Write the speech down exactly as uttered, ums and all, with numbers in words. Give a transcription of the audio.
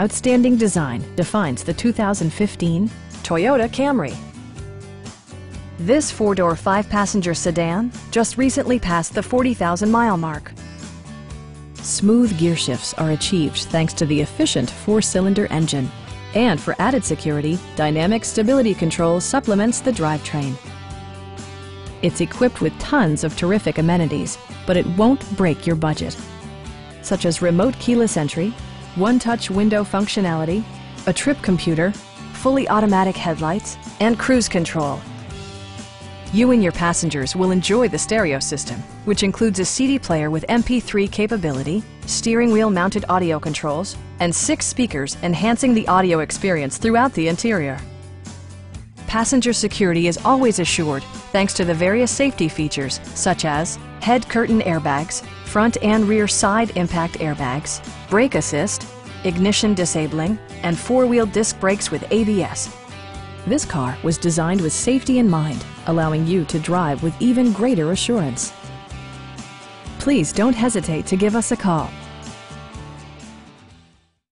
Outstanding design defines the two thousand fifteen Toyota Camry. This four-door, five-passenger sedan just recently passed the forty thousand mile mark. Smooth gear shifts are achieved thanks to the efficient four-cylinder engine. And for added security, dynamic stability control supplements the drivetrain. It's equipped with tons of terrific amenities, but it won't break your budget, such as remote keyless entry, one-touch window functionality, a trip computer, fully automatic headlights, and cruise control. You and your passengers will enjoy the stereo system, which includes a C D player with M P three capability, steering wheel mounted audio controls, and six speakers enhancing the audio experience throughout the interior. Passenger security is always assured thanks to the various safety features such as head curtain airbags, front and rear side impact airbags, brake assist, ignition disabling, and four-wheel disc brakes with A B S. This car was designed with safety in mind, allowing you to drive with even greater assurance. Please don't hesitate to give us a call.